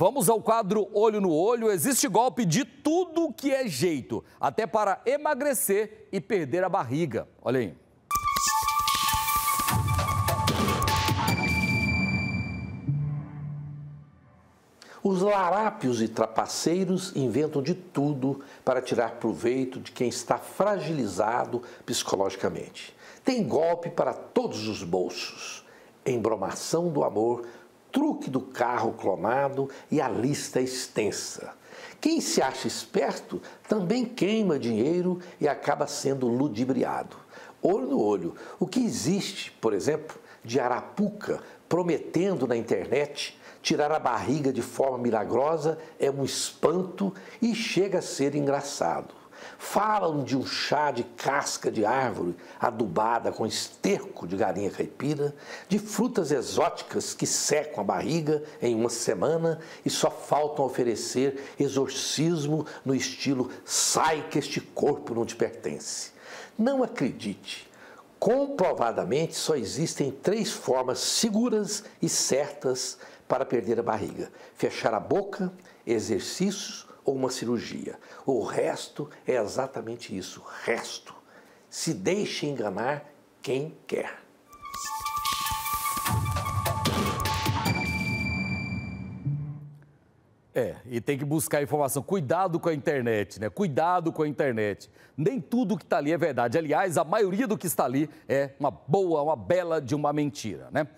Vamos ao quadro Olho no Olho. Existe golpe de tudo que é jeito, até para emagrecer e perder a barriga. Olha aí. Os larápios e trapaceiros inventam de tudo para tirar proveito de quem está fragilizado psicologicamente. Tem golpe para todos os bolsos. Embromação do amor, truque do carro clonado e a lista é extensa. Quem se acha esperto também queima dinheiro e acaba sendo ludibriado. Olho no olho, o que existe, por exemplo, de arapuca prometendo na internet tirar a barriga de forma milagrosa é um espanto e chega a ser engraçado. Falam de um chá de casca de árvore adubada com esterco de galinha caipira, de frutas exóticas que secam a barriga em uma semana e só faltam oferecer exorcismo no estilo "sai que este corpo não te pertence". Não acredite, comprovadamente só existem 3 formas seguras e certas para perder a barriga: fechar a boca, exercícios ou uma cirurgia. O resto é exatamente isso, resto. Se deixe enganar quem quer. E tem que buscar informação. Cuidado com a internet, né? Cuidado com a internet. Nem tudo que está ali é verdade. Aliás, a maioria do que está ali é uma bela de uma mentira, né?